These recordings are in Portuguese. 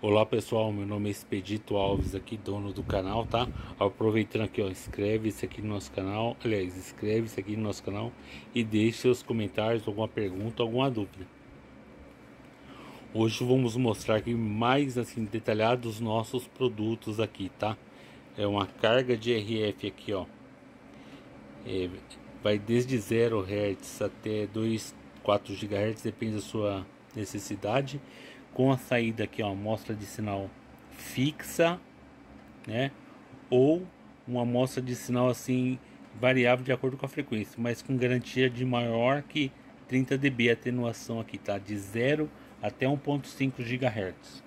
Olá pessoal, meu nome é Expedito Alves, aqui dono do canal, tá? Aproveitando aqui, ó, inscreve-se aqui no nosso canal, aliás, inscreve-se aqui no nosso canal e deixe seus comentários, alguma pergunta, alguma dúvida. Hoje vamos mostrar aqui mais assim detalhado os nossos produtos aqui, tá? É uma carga de RF aqui, ó, vai desde 0 Hz até 4 GHz, depende da sua necessidade. Com a saída aqui, ó, amostra de sinal fixa, né, ou uma amostra de sinal assim variável de acordo com a frequência, mas com garantia de maior que 30 dB. Atenuação aqui tá de 0 até 1.5 GHz.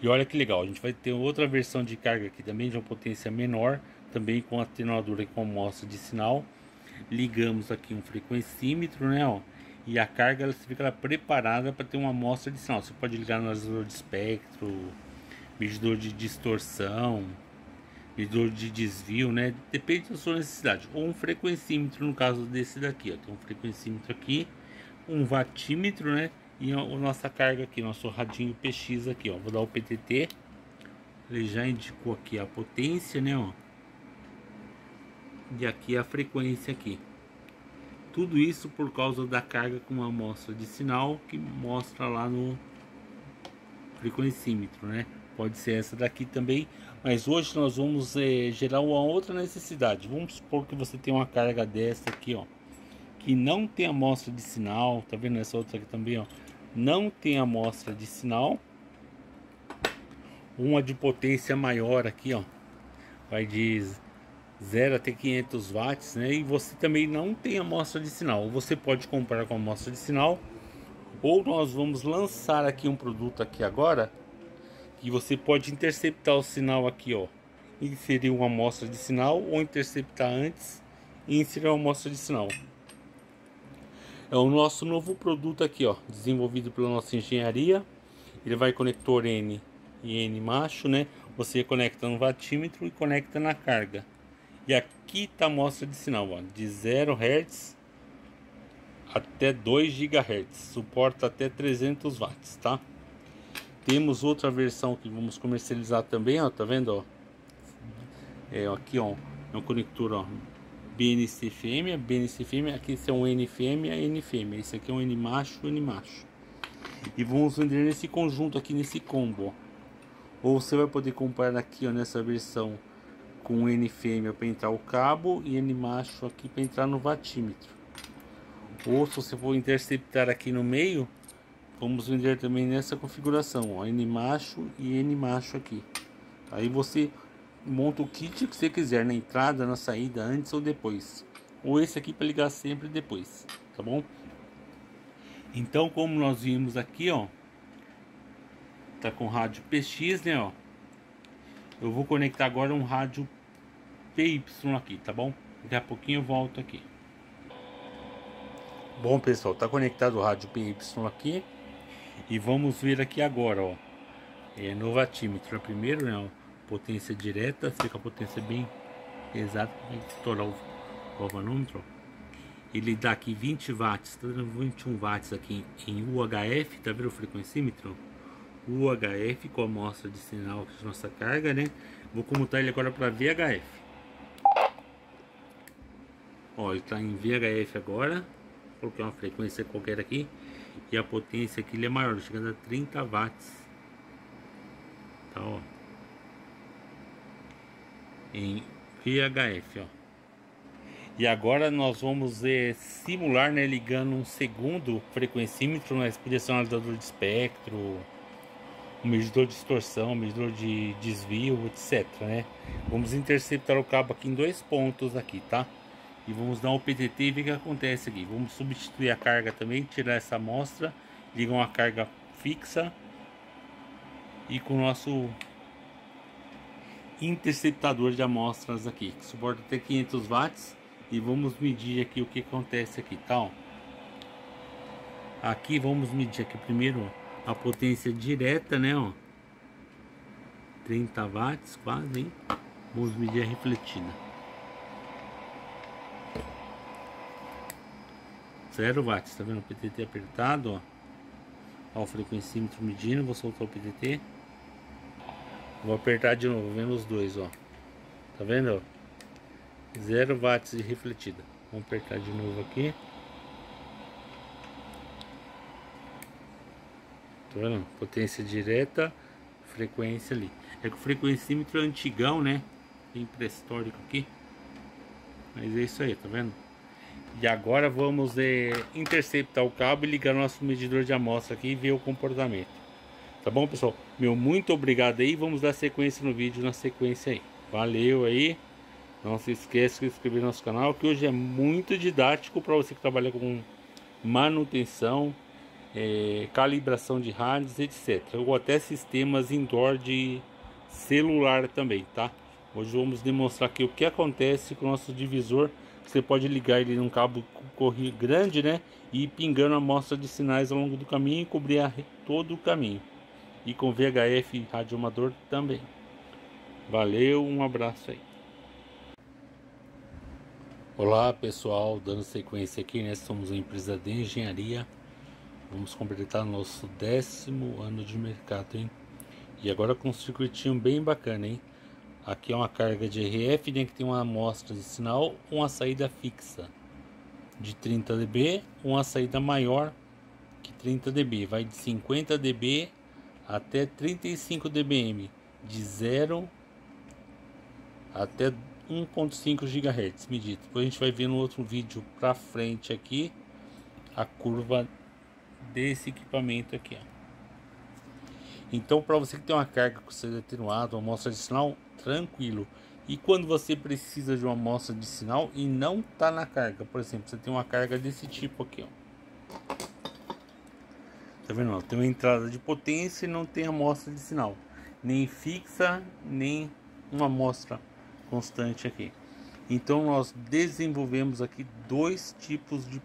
E olha que legal, a gente vai ter outra versão de carga aqui também de uma potência menor, também com atenuador e com amostra de sinal. Ligamos aqui um frequencímetro, né, ó. E a carga ela fica preparada para ter uma amostra de sinal. Você pode ligar no analisador de espectro, medidor de distorção, medidor de desvio, né? Depende da sua necessidade. Ou um frequencímetro, no caso desse daqui, ó. Tem um frequencímetro aqui, um vatímetro, né? E a nossa carga aqui, nosso radinho PX aqui, ó. Vou dar o PTT. Ele já indicou aqui a potência, né, ó. E aqui a frequência aqui. Tudo isso por causa da carga com uma amostra de sinal que mostra lá no frequencímetro, né? Pode ser essa daqui também, mas hoje nós vamos gerar uma outra necessidade. Vamos supor que você tem uma carga dessa aqui, ó, que não tem amostra de sinal, tá vendo? Essa outra aqui também, ó, não tem amostra de sinal. Uma de potência maior aqui, ó, vai de 0 até 500 watts, né? E você também não tem amostra de sinal. Você pode comprar com amostra de sinal, ou nós vamos lançar aqui um produto aqui agora que você pode interceptar o sinal aqui, ó, inserir uma amostra de sinal, ou interceptar antes e inserir uma amostra de sinal. É o nosso novo produto aqui, ó, desenvolvido pela nossa engenharia. Ele vai conector N e N macho, né? Você conecta no vatímetro e conecta na carga. E aqui tá a amostra de sinal, ó, de 0 Hz até 2 GHz, suporta até 300 watts, tá? Temos outra versão que vamos comercializar também, ó, tá vendo, ó? É, aqui, ó, é um conector, ó, BNC fêmea, BNC fêmea, aqui esse é um N fêmea, N fêmea, esse aqui é um N macho, N macho. E vamos vender nesse conjunto aqui, nesse combo, ó. Ou você vai poder comprar aqui, ó, nessa versão com N fêmea para entrar o cabo e N macho aqui para entrar no vatímetro. Ou se você for interceptar aqui no meio, vamos vender também nessa configuração, ó, N macho e N macho aqui. Aí você monta o kit que você quiser, na entrada, na saída, antes ou depois. Ou esse aqui para ligar sempre depois, tá bom? Então, como nós vimos aqui, ó, tá com rádio PX, né, ó. Eu vou conectar agora um rádio PY aqui, tá bom? Daqui a pouquinho eu volto aqui. Bom pessoal, tá conectado o rádio PY aqui. E vamos ver aqui agora, ó. É no vatímetro primeiro, né? Ó, potência direta, fica a potência bem exata. Pra gente estourar o alvanômetro. Ele dá aqui 20 watts, tá dando 21 watts aqui em UHF, tá vendo o frequencímetro? UHF com a amostra de sinal de nossa carga, né? Vou comutar ele agora para VHF. Ó, ele está em VHF agora, porque é uma frequência qualquer aqui. E a potência aqui ele é maior, chegando a 30 watts. Tá, ó. Em VHF, ó. E agora nós vamos simular, né? Ligando um segundo frequencímetro, né? Expressão analisador de espectro, um medidor de distorção, um medidor de desvio, etc, né? Vamos interceptar o cabo aqui em dois pontos aqui, tá? E vamos dar um PTT e ver o que acontece aqui. Vamos substituir a carga também, tirar essa amostra, ligar uma carga fixa. E com o nosso interceptador de amostras aqui, que suporta até 500 watts. E vamos medir aqui o que acontece aqui, tá? Ó. Aqui vamos medir aqui primeiro, ó, a potência direta, né, ó, 30 watts quase, hein? Vamos medir a refletida, 0 watts, tá vendo? O PTT apertado, ó, Ó, o frequencímetro medindo, vou soltar o PDT. Vou apertar de novo, vendo os dois, ó. Tá vendo? 0 watts de refletida. Vamos apertar de novo aqui. Tá vendo? Potência direta, frequência ali. É que o frequencímetro é antigão, né? Tem pré-histórico aqui. Mas é isso aí, tá vendo? E agora vamos interceptar o cabo e ligar nosso medidor de amostra aqui e ver o comportamento. Tá bom, pessoal? Meu muito obrigado aí. Vamos dar sequência no vídeo, na sequência aí. Valeu aí. Não se esqueça de se inscrever no nosso canal, que hoje é muito didático para você que trabalha com manutenção, calibração de rádios, etc. Ou até sistemas indoor de celular também, tá? Hoje vamos demonstrar aqui o que acontece com o nosso divisor. Você pode ligar ele num cabo grande, né? E ir pingando a amostra de sinais ao longo do caminho e cobrir todo o caminho. E com VHF rádio amador também. Valeu, um abraço aí. Olá pessoal, dando sequência aqui, né? Somos uma empresa de engenharia. Vamos completar nosso 10º ano de mercado, hein? E agora com um circuitinho bem bacana, hein? Aqui é uma carga de RF, né, que tem uma amostra de sinal, uma saída fixa de 30 dB, uma saída maior que 30 dB, vai de 50 dB até 35 dBm, de 0 até 1.5 GHz medido. Depois a gente vai ver no outro vídeo para frente aqui a curva desse equipamento aqui, ó. Então, para você que tem uma carga com saída atenuada, uma amostra de sinal, tranquilo. E quando você precisa de uma amostra de sinal e não está na carga, por exemplo, você tem uma carga desse tipo aqui, ó. Tá vendo? Tem uma entrada de potência e não tem amostra de sinal, nem fixa, nem uma amostra constante aqui. Então, nós desenvolvemos aqui dois tipos de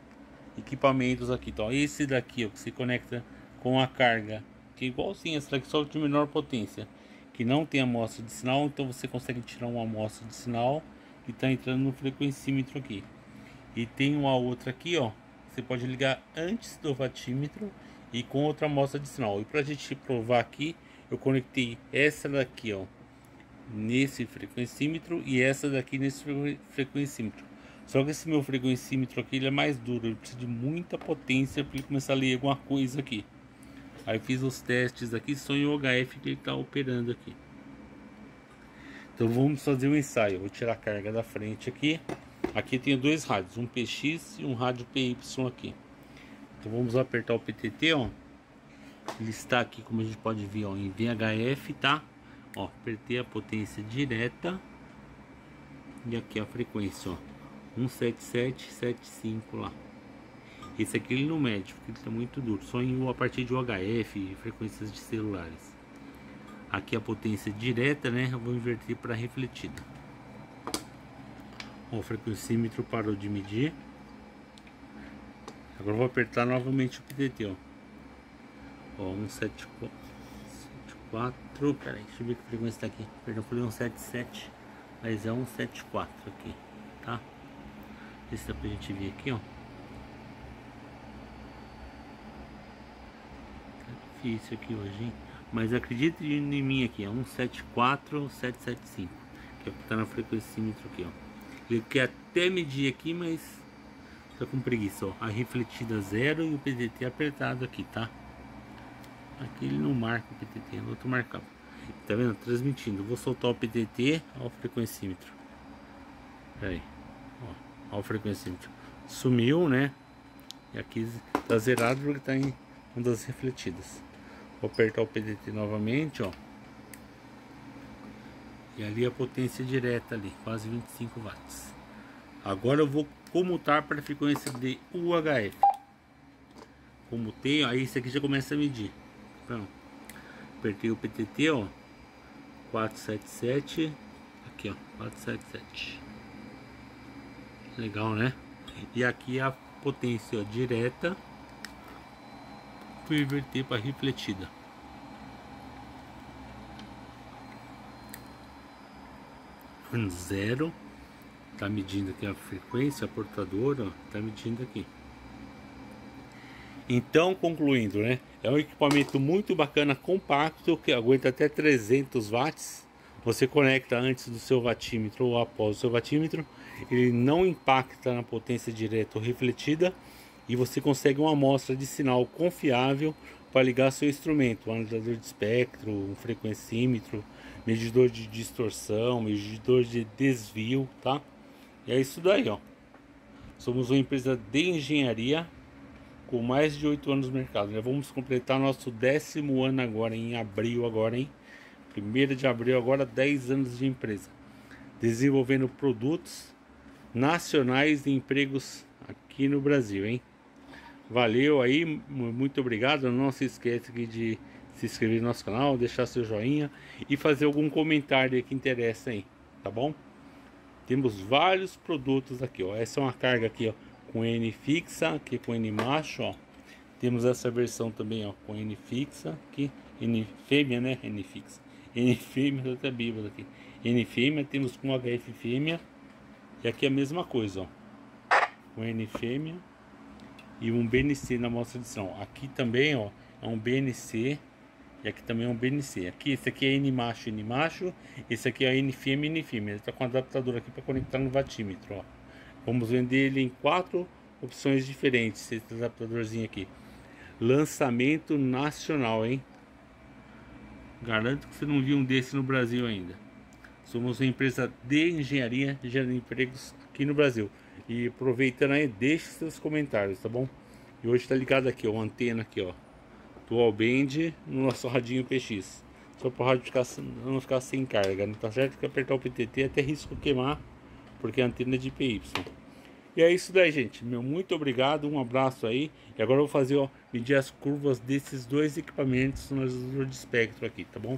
equipamentos aqui. Então, esse daqui, ó, que se conecta com a carga, que é igualzinho essa daqui, só de menor potência, que não tem amostra de sinal. Então você consegue tirar uma amostra de sinal que está entrando no frequencímetro aqui. E tem uma outra aqui, ó, você pode ligar antes do watímetro e com outra amostra de sinal. E para a gente provar aqui, eu conectei essa daqui, ó, nesse frequencímetro, e essa daqui nesse frequencímetro. Só que esse meu frequencímetro aqui, ele é mais duro, ele precisa de muita potência para ele começar a ler alguma coisa aqui. Aí fiz os testes aqui, só em OHF que ele está operando aqui. Então vamos fazer um ensaio. Vou tirar a carga da frente aqui. Aqui tem dois rádios, um PX e um rádio PY aqui. Então vamos apertar o PTT, ó. Ele está aqui, como a gente pode ver, ó, em VHF, tá? Ó, apertei a potência direta. E aqui a frequência, ó, 17775 lá. Esse aqui ele não mede, porque ele está muito duro. Só a partir de OHF, frequências de celulares. Aqui a potência direta, né? Eu vou inverter para refletida. O frequencímetro parou de medir. Agora eu vou apertar novamente o PDT, ó. Ó, 174. Peraí, deixa eu ver que frequência está aqui. Perdão, falei 177, mas é 174 aqui, tá? Esse dá pra gente ver aqui, ó. Isso aqui hoje, hein? Mas acredite em mim aqui, é 174 775, que é o que tá no frequencímetro aqui, ó. Ele quer até medir aqui, mas tá com preguiça, ó. A refletida 0 e o PDT apertado aqui, tá? Aqui ele não marca o PDT, no outro marcava. Tá vendo? Transmitindo. Vou soltar o PDT ao frequencímetro. Peraí, ó, ao frequencímetro. Sumiu, né? E aqui tá zerado porque tá em uma das refletidas. Vou apertar o PDT novamente, ó. E ali a potência direta ali, quase 25 watts. Agora eu vou comutar para a frequência de UHF. Comutei, aí isso aqui já começa a medir. Então, apertei o PTT, ó. 477. Aqui, ó, 477. Legal, né? E aqui a potência, ó, direta. Inverter para refletida. Zero. Tá medindo aqui a frequência, a portadora. Tá medindo aqui. Então, concluindo, né? É um equipamento muito bacana, compacto, que aguenta até 300 watts. Você conecta antes do seu watímetro ou após o seu watímetro. Ele não impacta na potência direta ou refletida. E você consegue uma amostra de sinal confiável para ligar seu instrumento. Um analisador de espectro, um frequencímetro, medidor de distorção, medidor de desvio, tá? E é isso daí, ó. Somos uma empresa de engenharia com mais de 8 anos no mercado. Já vamos completar nosso 10º ano agora, em abril agora, hein? 1º de abril agora, 10 anos de empresa. Desenvolvendo produtos nacionais e empregos aqui no Brasil, hein? Valeu aí, muito obrigado. Não se esqueça de se inscrever no nosso canal, deixar seu joinha e fazer algum comentário que interessa aí, tá bom? Temos vários produtos aqui, ó. Essa é uma carga aqui, ó, com N fixa, aqui com N macho, ó. Temos essa versão também, ó, com N fixa, aqui, N fêmea, né? N fixa, N fêmea, até bíblia aqui, N fêmea. Temos com HF fêmea, e aqui a mesma coisa, ó, com N fêmea. E um BNC na amostra de som. Aqui também, ó, é um BNC. E aqui também é um BNC. Aqui, esse aqui é N macho, esse aqui é N fêmea, N fêmea. Ele tá com um adaptador aqui para conectar no watímetro, ó. Vamos vender ele em 4 opções diferentes, esse adaptadorzinho aqui. Lançamento nacional, hein? Garanto que você não viu um desse no Brasil ainda. Somos uma empresa de engenharia, gerando empregos aqui no Brasil. E aproveitando aí, deixe seus comentários, tá bom? E hoje tá ligado aqui, ó, uma antena aqui, ó, dual band no nosso radinho PX. Só para o rádio ficar, não ficar sem carga, não, tá certo? Que apertar o PTT até risco queimar, porque é antena de PY. E é isso daí, gente. Meu muito obrigado, um abraço aí. E agora eu vou fazer, ó, medir as curvas desses 2 equipamentos no analisador de espectro aqui, tá bom?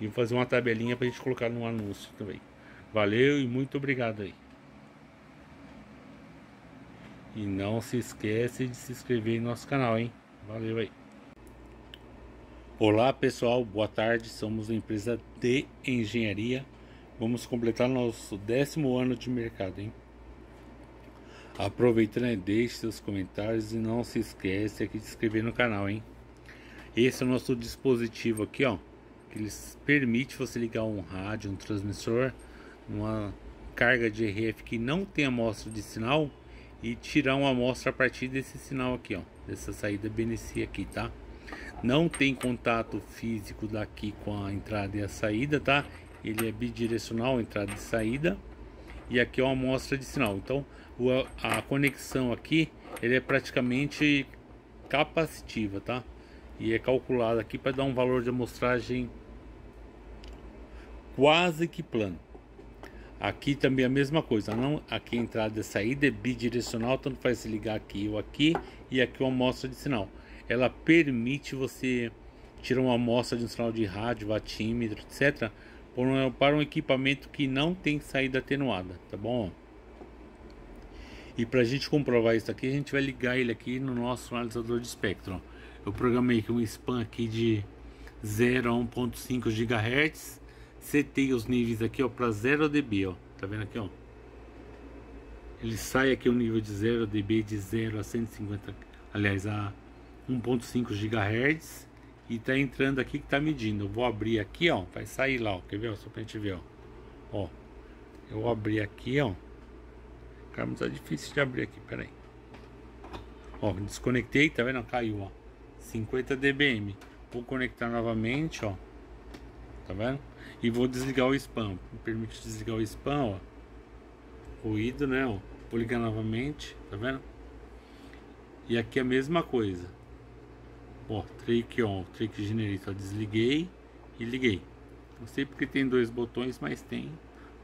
E vou fazer uma tabelinha pra gente colocar no anúncio também. Valeu e muito obrigado aí. E não se esquece de se inscrever em nosso canal, hein? Valeu aí. Olá pessoal, boa tarde. Somos uma empresa de engenharia. Vamos completar nosso 10º ano de mercado, hein? Aproveitando, deixe seus comentários e não se esquece aqui de se inscrever no canal, hein? Esse é o nosso dispositivo aqui, ó, que eles permite você ligar um rádio, um transmissor, uma carga de RF que não tem amostra de sinal, e tirar uma amostra a partir desse sinal aqui, ó, dessa saída BNC aqui, tá? Não tem contato físico daqui com a entrada e a saída, tá? Ele é bidirecional, entrada e saída. E aqui é uma amostra de sinal. Então a conexão aqui, ele é praticamente capacitiva, tá? E é calculada aqui para dar um valor de amostragem quase que plano. Aqui também a mesma coisa, não? Aqui a entrada e a saída é bidirecional, tanto faz se ligar aqui ou aqui, e aqui uma amostra de sinal. Ela permite você tirar uma amostra de um sinal de rádio, watímetro, etc. Para um equipamento que não tem saída atenuada, tá bom? E para a gente comprovar isso aqui, a gente vai ligar ele aqui no nosso analisador de espectro. Eu programei aqui um span aqui de 0 a 1.5 GHz. Setei os níveis aqui, ó, para 0 dB, ó. Tá vendo aqui, ó? Ele sai aqui o nível de 0 dB de 0 a 150, aliás, a 1.5 GHz, e tá entrando aqui que tá medindo. Eu vou abrir aqui, ó, vai sair lá, ó, quer ver? Só pra gente ver, ó. Ó, eu vou abrir aqui, ó. Cara, mas tá difícil de abrir aqui, peraí. Ó, desconectei, tá vendo? Caiu, ó. 50 dBm. Vou conectar novamente, ó. Tá vendo? E vou desligar o spam. Me permite desligar o spam, ó. Ruído, né? Ó. Vou ligar novamente, tá vendo? E aqui a mesma coisa. Ó, trick on, trick generate, ó. Desliguei e liguei. Não sei porque tem 2 botões, mas tem.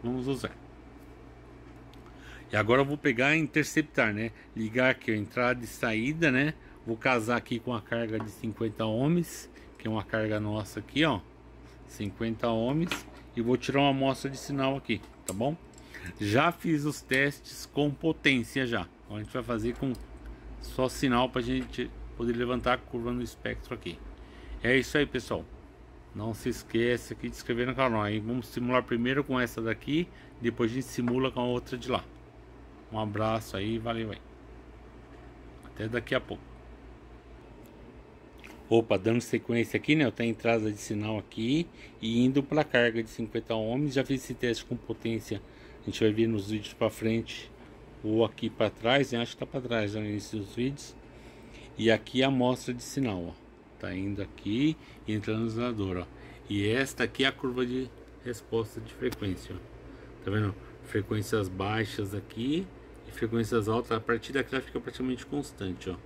Vamos usar. E agora eu vou pegar e interceptar, né? Ligar aqui a entrada e saída, né? Vou casar aqui com a carga de 50 ohms, que é uma carga nossa aqui, ó. 50 ohms, e vou tirar uma amostra de sinal aqui, tá bom? Já fiz os testes com potência já. Então a gente vai fazer com só sinal para a gente poder levantar a curva no espectro aqui. É isso aí, pessoal. Não se esqueça aqui de se inscrever no canal. Aí vamos simular primeiro com essa daqui, depois a gente simula com a outra de lá. Um abraço aí, valeu aí. Até daqui a pouco. Opa, dando sequência aqui, né? Eu tenho entrada de sinal aqui e indo para carga de 50 ohms. Já fiz esse teste com potência, a gente vai ver nos vídeos para frente ou aqui para trás, né? Acho que tá para trás, né, no início dos vídeos. E aqui a amostra de sinal, ó, tá indo aqui e entrando no isolador, ó. E esta aqui é a curva de resposta de frequência, ó. Tá vendo? Frequências baixas aqui e frequências altas. A partir daqui ela fica praticamente constante, ó.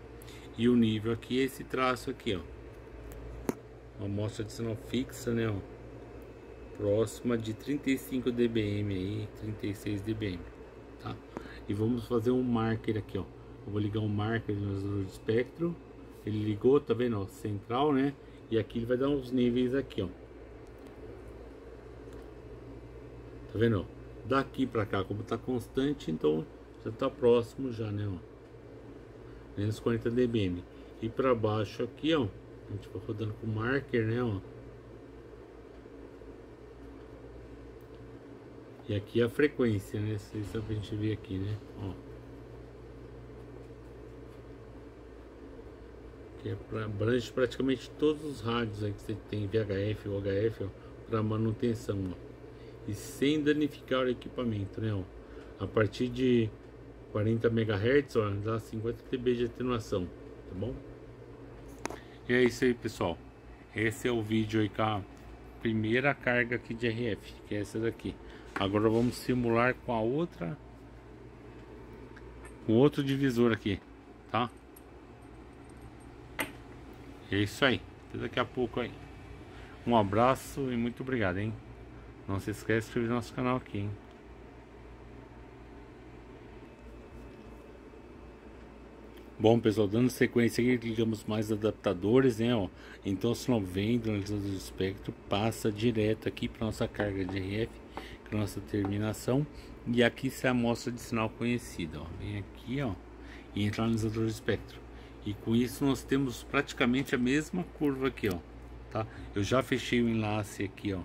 E o nível aqui é esse traço aqui, ó. Uma amostra de sinal fixa, né, ó, próxima de 35 dBm aí, 36 dBm, tá? E vamos fazer um marker aqui, ó. Eu vou ligar um marker no isolador de espectro. Ele ligou, tá vendo, ó, central, né? E aqui ele vai dar uns níveis aqui, ó. Tá vendo, ó? Daqui pra cá, como tá constante, então já tá próximo já, né, ó. Menos 40 dBm. E pra baixo aqui, ó, a gente vai rodando com marker, né, ó. E aqui a frequência, né? Vocês sabem, a gente vê aqui, né, ó. Que é pra, abrange praticamente todos os rádios aí que você tem, VHF, OHF, ó, para manutenção, ó. E sem danificar o equipamento, né, ó. A partir de 40 MHz, ó, dá 50 dB de atenuação, tá bom? E é isso aí, pessoal. Esse é o vídeo aí com a primeira carga aqui de RF, que é essa daqui. Agora vamos simular com a outra, com outro divisor aqui, tá? É isso aí. Até daqui a pouco aí. Um abraço e muito obrigado, hein? Não se esquece de inscrever no nosso canal aqui, hein? Bom, pessoal, dando sequência aqui, ligamos mais adaptadores, né, ó. Então o sinal vem do analisador de espectro, passa direto aqui para nossa carga de RF, que é a nossa terminação. E aqui se é a amostra de sinal conhecida, ó. Vem aqui, ó, e entra no analisador de espectro. E com isso nós temos praticamente a mesma curva aqui, ó, tá? Eu já fechei o enlace aqui, ó,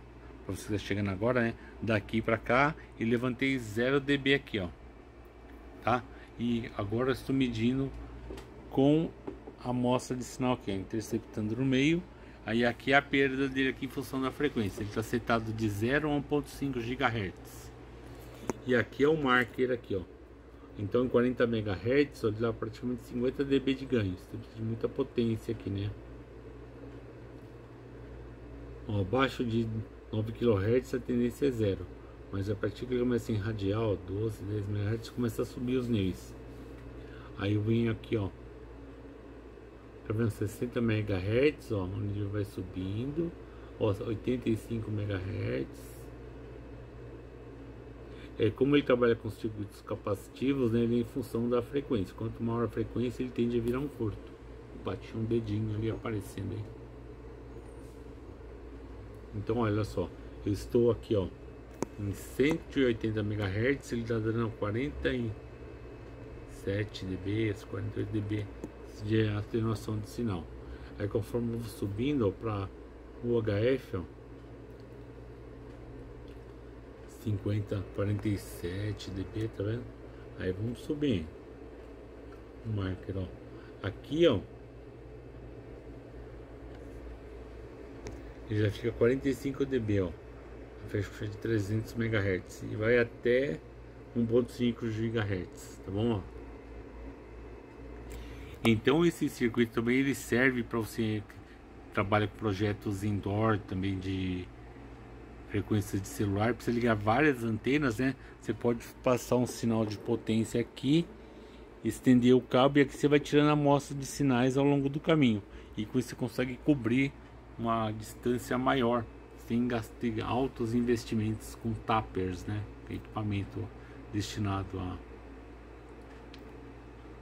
para você que tá chegando agora, né? Daqui para cá e levantei 0 dB aqui, ó, tá? E agora estou medindo com a amostra de sinal aqui, interceptando no meio. Aí aqui a perda dele aqui em função da frequência. Ele está setado de 0 a 1.5 GHz. E aqui é o marker aqui, ó. Então em 40 MHz, ele dá praticamente 50 dB de ganho. Isso tem de muita potência aqui, né? Ó, abaixo de 9 kHz a tendência é zero. Mas a partir que ele começa em radial, 12, 10 MHz, começa a subir os níveis. Aí eu venho aqui, ó. Tá vendo? 60 MHz, ó, o nível vai subindo, ó, 85 MHz. É, como ele trabalha com os circuitos capacitivos, né, ele é em função da frequência. Quanto maior a frequência, ele tende a virar um curto. Bati um dedinho ali aparecendo aí. Então olha só, eu estou aqui, ó, em 180 MHz, ele está dando 47 dB, 48 dB de atenuação de sinal. Aí conforme eu vou subindo para o OHF, ó, 50, 47 dB, tá vendo? Aí vamos subir o marker, ó. Aqui, ó, ele já fica 45 dB, ó, fecha de 300 MHz e vai até 1.5 GHz, tá bom, ó? Então esse circuito também ele serve para você que trabalha com projetos indoor também de frequência de celular, para você ligar várias antenas, né? Você pode passar um sinal de potência aqui, estender o cabo e aqui você vai tirando amostra de sinais ao longo do caminho. E com isso você consegue cobrir uma distância maior, sem gastar altos investimentos com tappers, né? Equipamento destinado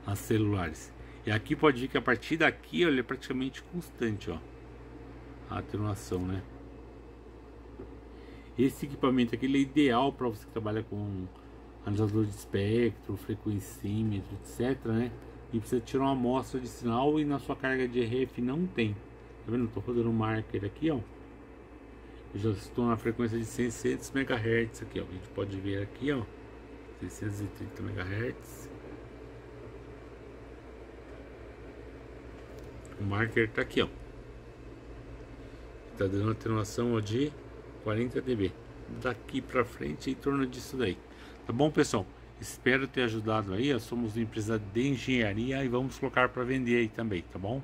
a celulares. E aqui pode ver que a partir daqui, olha, é praticamente constante, ó, a atenuação, né? Esse equipamento aqui ele é ideal para você que trabalha com analisador de espectro, frequencímetro, etc, né? E precisa tirar uma amostra de sinal e na sua carga de RF não tem. Tá vendo? Eu tô rodando o marker aqui, ó. Eu já estou na frequência de 600 MHz aqui, ó. A gente pode ver aqui, ó, 630 MHz. O marker tá aqui, ó. tá dando uma atenuação ó, de 40 dB daqui para frente, em torno disso daí, tá bom, pessoal? Espero ter ajudado aí. Nós somos uma empresa de engenharia e vamos colocar para vender aí também, tá bom?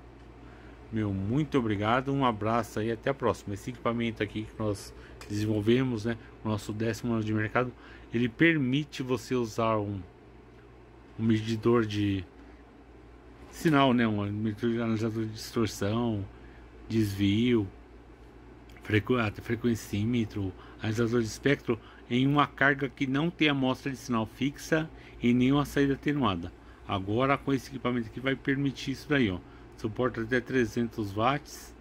Meu muito obrigado, um abraço aí, até a próxima. Esse equipamento aqui que nós desenvolvemos, né, o nosso 10º ano de mercado, ele permite você usar um medidor de sinal, né, um analisador de distorção, desvio, frequencímetro, analisador de espectro, em uma carga que não tem amostra de sinal fixa e nenhuma saída atenuada. Agora com esse equipamento aqui vai permitir isso daí, ó. Suporta até 300 watts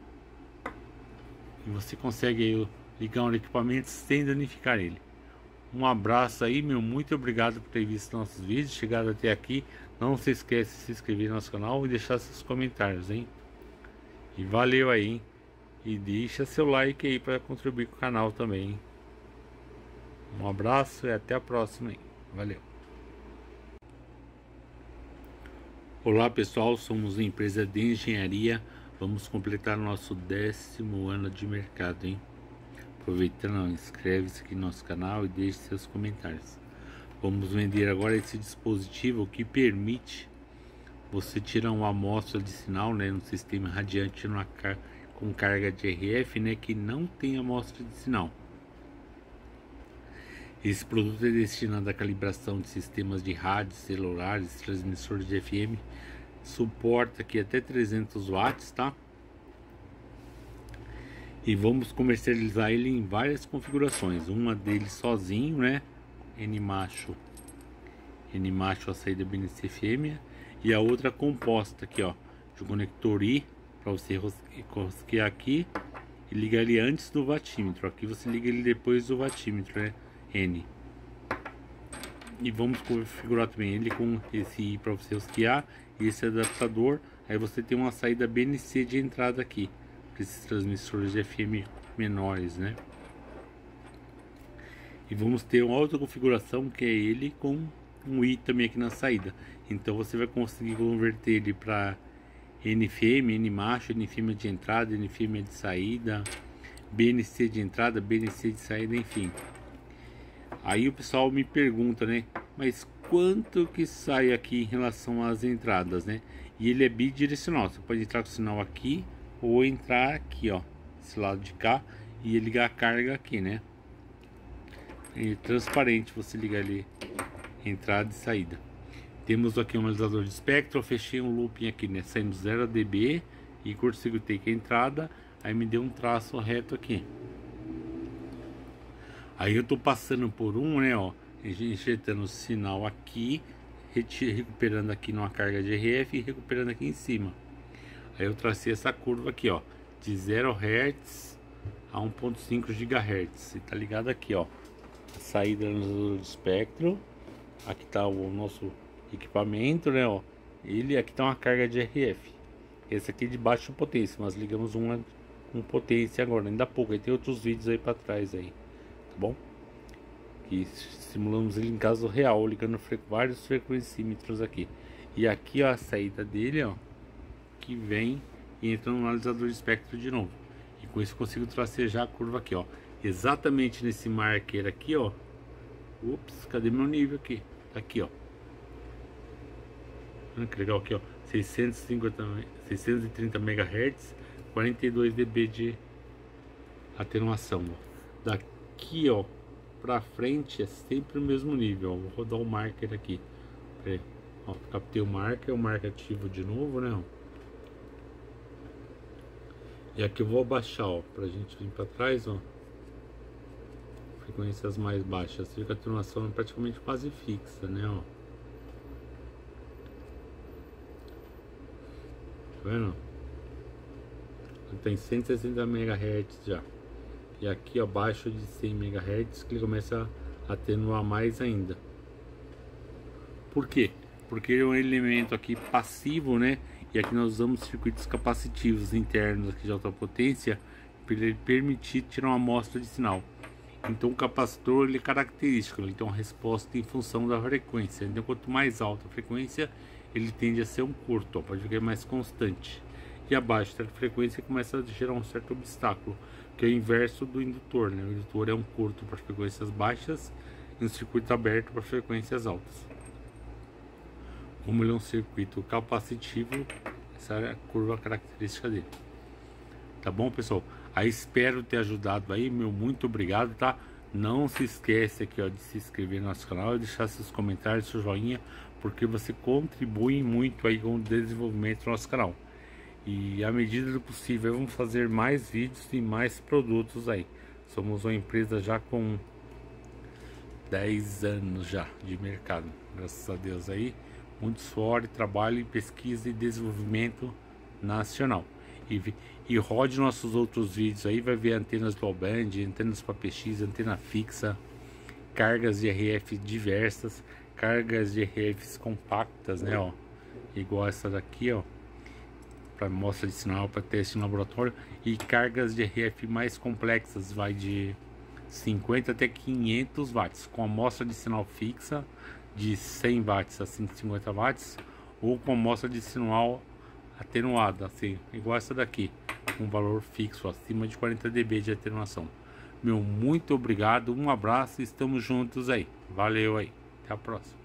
e você consegue aí ligar um equipamento sem danificar ele. Um abraço aí, meu muito obrigado por ter visto nossos vídeos, chegado até aqui. Não se esquece de se inscrever no nosso canal e deixar seus comentários, hein? E valeu aí, hein? E deixa seu like aí para contribuir com o canal também, hein? Um abraço e até a próxima, hein? Valeu! Olá pessoal, somos uma empresa de engenharia, vamos completar o nosso 10º ano de mercado, hein? Aproveitando, inscreve-se aqui no nosso canal e deixe seus comentários. Vamos vender agora esse dispositivo que permite você tirar uma amostra de sinal, né, no sistema radiante com carga de RF, né, que não tem amostra de sinal. Esse produto é destinado à calibração de sistemas de rádios, celulares, transmissores de FM. Suporta aqui até 300 watts, tá? E vamos comercializar ele em várias configurações. Uma dele sozinho, né? N macho a saída BNC fêmea. E a outra composta aqui, ó. De um conector I, para você rosquear aqui e ligar ele antes do vatímetro. Aqui você liga ele depois do vatímetro, né? N. E vamos configurar também ele com esse para você rosquear e esse adaptador. Aí você tem uma saída BNC de entrada aqui para esses transmissores de FM menores, né? E vamos ter uma outra configuração que é ele com um I também aqui na saída. Então você vai conseguir converter ele para NFM, N macho, NFM de entrada, NFM de saída, BNC de entrada, BNC de saída, enfim. Aí o pessoal me pergunta, né, mas quanto que sai aqui em relação às entradas, né? E ele é bidirecional, você pode entrar com o sinal aqui ou entrar aqui, ó, esse lado de cá, e ligar a carga aqui, né? É transparente, você liga ali entrada e saída. Temos aqui um analisador de espectro, eu fechei um looping aqui, né, saindo 0 dB e curto-circuitei com a entrada, aí me deu um traço reto aqui. Aí eu tô passando por um, né, ó, injetando o sinal aqui, recuperando aqui numa carga de RF e recuperando aqui em cima. Aí eu tracei essa curva aqui, ó, de 0 Hz a 1.5 GHz. E tá ligado aqui, ó, a saída do espectro. Aqui tá o nosso equipamento, né, ó. Ele aqui tá uma carga de RF. Esse aqui é de baixa potência, mas ligamos uma com potência agora, ainda há pouco. Aí tem outros vídeos aí para trás aí. Tá bom? E simulamos ele em caso real, ligando vários frequencímetros aqui. E aqui, ó, a saída dele, ó, que vem e entra no analisador de espectro de novo. E com isso eu consigo tracejar a curva aqui, ó, exatamente nesse marker aqui, ó. Ups, cadê meu nível aqui? Aqui, ó. Olha que legal aqui, ó, 630 MHz, 42 dB de atenuação, ó. Daqui aqui, ó, pra frente é sempre o mesmo nível, ó. Vou rodar o marker aqui, peraí, ó, captei o marker ativo de novo, né, ó. E aqui eu vou abaixar, ó, pra gente vir pra trás, ó, frequências mais baixas, fica a atenuação praticamente quase fixa, né, ó. Tá vendo? Tem 160 MHz já. E aqui abaixo de 100 MHz que ele começa a atenuar mais ainda. Por quê? Porque ele é um elemento aqui passivo, né? E aqui nós usamos circuitos capacitivos internos aqui de alta potência para ele permitir tirar uma amostra de sinal. Então o capacitor, ele é característico, ele tem uma resposta em função da frequência. Então quanto mais alta a frequência, ele tende a ser um curto, ó, pode ficar mais constante. e abaixo da frequência começa a gerar um certo obstáculo, que é o inverso do indutor, né? O indutor é um curto para frequências baixas e um circuito aberto para frequências altas. Como ele é um circuito capacitivo, essa é a curva característica dele. Tá bom, pessoal? Aí espero ter ajudado aí, meu muito obrigado, tá? Não se esquece aqui, ó, de se inscrever no nosso canal e deixar seus comentários, seu joinha, porque você contribui muito aí com o desenvolvimento do nosso canal. E à medida do possível vamos fazer mais vídeos e mais produtos aí. Somos uma empresa já com 10 anos já de mercado, graças a Deus aí. Muito suor, trabalho, pesquisa e desenvolvimento nacional. E rode nossos outros vídeos aí, vai ver antenas dual band, antenas para PX, antena fixa, cargas de RF diversas, cargas de RFs compactas, né, ó, igual essa daqui, ó, para mostra de sinal, para teste no laboratório, e cargas de RF mais complexas, vai de 50 até 500 watts, com amostra de sinal fixa de 100 watts a 150 watts, ou com amostra de sinal atenuada, assim, igual essa daqui, com valor fixo acima de 40 dB de atenuação. Meu muito obrigado, um abraço, estamos juntos aí, valeu aí, até a próxima.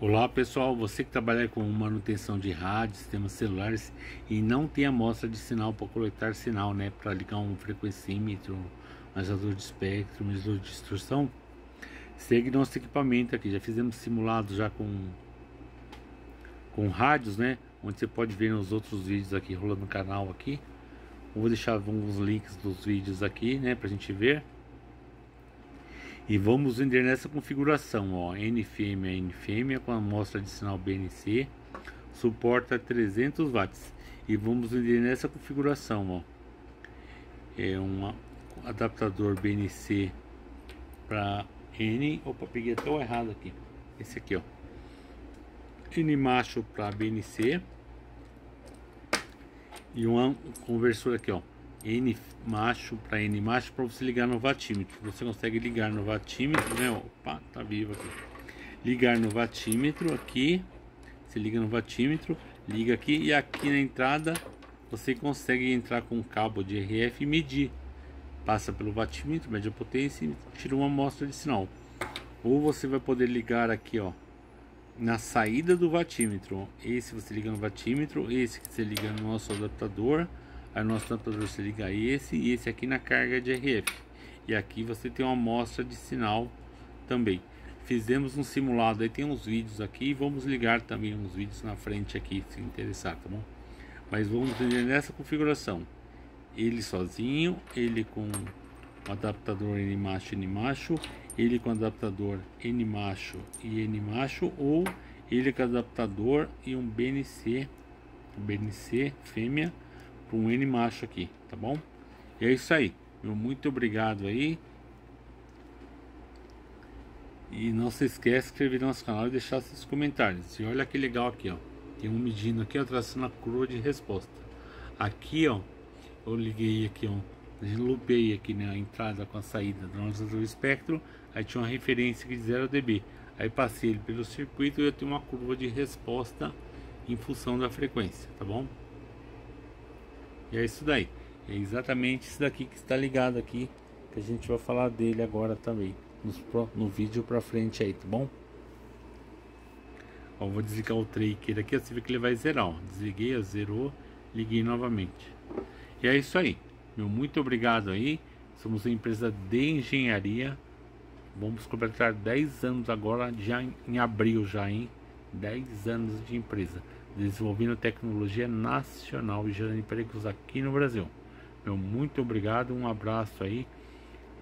Olá pessoal, você que trabalha com manutenção de rádio, sistemas celulares e não tem amostra de sinal para coletar sinal, né, para ligar um frequencímetro, um analisador de espectro, um medidor de distorção, segue nosso equipamento aqui. Já fizemos simulado já com rádios, né, onde você pode ver nos outros vídeos aqui rolando no canal aqui. Eu vou deixar alguns links dos vídeos aqui, né, pra gente ver. E vamos vender nessa configuração, ó, NFM com a amostra de sinal BNC, suporta 300 watts. E vamos vender nessa configuração, ó, é um adaptador BNC para N, opa, peguei até o errado aqui, esse aqui, ó, N macho para BNC, e um conversor aqui, ó, N macho para N macho, para você ligar no vatímetro. Você consegue ligar no vatímetro, né? Opa, tá vivo aqui. Ligar no vatímetro aqui. Você liga no vatímetro, liga aqui, e aqui na entrada você consegue entrar com um cabo de RF e medir. Passa pelo vatímetro, mede a potência e tira uma amostra de sinal. Ou você vai poder ligar aqui, ó, na saída do vatímetro. Esse você liga no vatímetro, esse que você liga no nosso adaptador. Aí no nosso adaptador você liga esse e esse aqui na carga de RF. E aqui você tem uma amostra de sinal também. Fizemos um simulado, aí tem uns vídeos aqui. Vamos ligar também uns vídeos na frente aqui, se interessar, tá bom? Mas vamos entender nessa configuração. Ele sozinho, ele com o adaptador N macho, ele com o adaptador N macho e N macho, ou ele com o adaptador e um BNC fêmea, para um N macho aqui, tá bom? E é isso aí, meu muito obrigado aí. E não se esquece de inscrever no nosso canal e deixar seus comentários. E olha que legal aqui, ó, tem um medindo aqui, ó, traçando a curva de resposta. Aqui, ó, eu liguei aqui, ó, loopei aqui, né, a entrada com a saída do analisador espectro. Aí tinha uma referência de 0 dB. Aí passei ele pelo circuito e eu tenho uma curva de resposta em função da frequência, tá bom? E é isso daí, é exatamente isso daqui que está ligado aqui, que a gente vai falar dele agora também, no vídeo pra frente aí, tá bom? Ó, vou desligar o tracker aqui, você vê que ele vai zerar, ó. Desliguei, ó, zerou, liguei novamente. E é isso aí, meu muito obrigado aí, somos uma empresa de engenharia, vamos completar 10 anos agora, já em abril já, hein? 10 anos de empresa, desenvolvendo tecnologia nacional e gerando empregos aqui no Brasil. Meu muito obrigado, um abraço aí.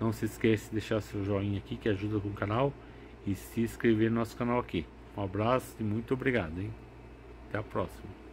Não se esquece de deixar seu joinha aqui, que ajuda com o canal, e se inscrever no nosso canal aqui. Um abraço e muito obrigado, hein? Até a próxima.